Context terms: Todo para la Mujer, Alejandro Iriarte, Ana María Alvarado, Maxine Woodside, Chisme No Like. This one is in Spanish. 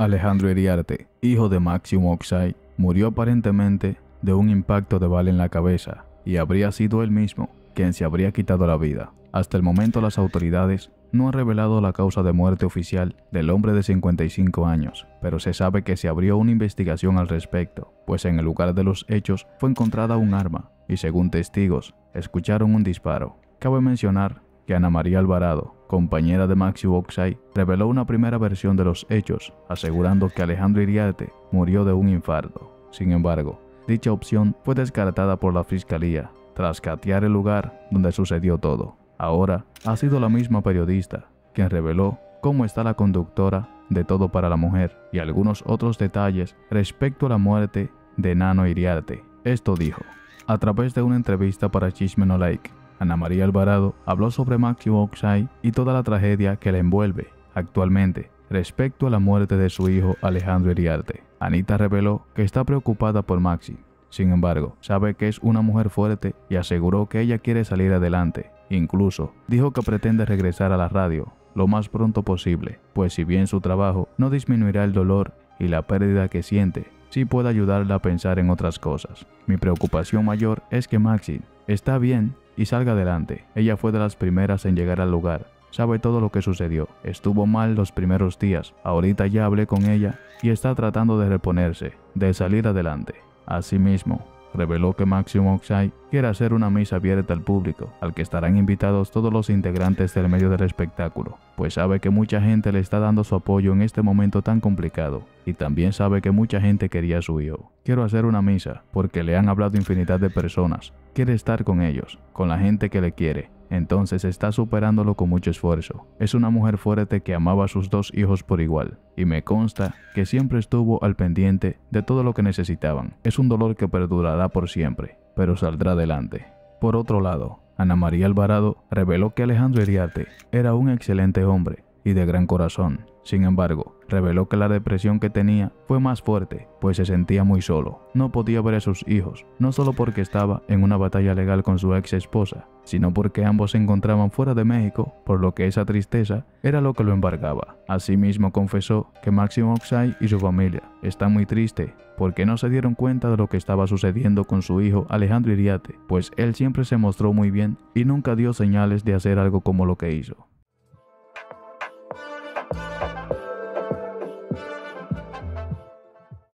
Alejandro Iriarte, hijo de Maxine Woodside, murió aparentemente de un impacto de bala en la cabeza y habría sido él mismo quien se habría quitado la vida. Hasta el momento las autoridades no han revelado la causa de muerte oficial del hombre de 55 años, pero se sabe que se abrió una investigación al respecto, pues en el lugar de los hechos fue encontrada un arma y según testigos, escucharon un disparo. Cabe mencionar que Ana María Alvarado, compañera de Maxine Woodside, reveló una primera versión de los hechos, asegurando que Alejandro Iriarte murió de un infarto. Sin embargo, dicha opción fue descartada por la fiscalía tras catear el lugar donde sucedió todo. Ahora ha sido la misma periodista quien reveló cómo está la conductora de Todo para la Mujer y algunos otros detalles respecto a la muerte de Nano Iriarte. Esto dijo: a través de una entrevista para Chisme No Like, Ana María Alvarado habló sobre Maxine Woodside y toda la tragedia que la envuelve actualmente respecto a la muerte de su hijo Alejandro Iriarte. Anita reveló que está preocupada por Maxine, sin embargo, sabe que es una mujer fuerte y aseguró que ella quiere salir adelante. Incluso dijo que pretende regresar a la radio lo más pronto posible, pues si bien su trabajo no disminuirá el dolor y la pérdida que siente, sí puede ayudarla a pensar en otras cosas. Mi preocupación mayor es que Maxine está bien y salga adelante. Ella fue de las primeras en llegar al lugar, sabe todo lo que sucedió, estuvo mal los primeros días, ahorita ya hablé con ella y está tratando de reponerse, de salir adelante. Asimismo, reveló que Maxine Woodside quiere hacer una misa abierta al público, al que estarán invitados todos los integrantes del medio del espectáculo, pues sabe que mucha gente le está dando su apoyo en este momento tan complicado, y también sabe que mucha gente quería a su hijo. Quiero hacer una misa, porque le han hablado infinidad de personas, quiere estar con ellos, con la gente que le quiere, entonces está superándolo con mucho esfuerzo. Es una mujer fuerte que amaba a sus dos hijos por igual, y me consta que siempre estuvo al pendiente de todo lo que necesitaban. Es un dolor que perdurará por siempre, pero saldrá adelante. Por otro lado, Ana María Alvarado reveló que Alejandro Iriarte era un excelente hombre y de gran corazón. Sin embargo, reveló que la depresión que tenía fue más fuerte, pues se sentía muy solo. No podía ver a sus hijos, no solo porque estaba en una batalla legal con su ex esposa, sino porque ambos se encontraban fuera de México, por lo que esa tristeza era lo que lo embargaba. Asimismo confesó que Maxine Woodside y su familia están muy tristes porque no se dieron cuenta de lo que estaba sucediendo con su hijo Alejandro Iriarte, pues él siempre se mostró muy bien y nunca dio señales de hacer algo como lo que hizo.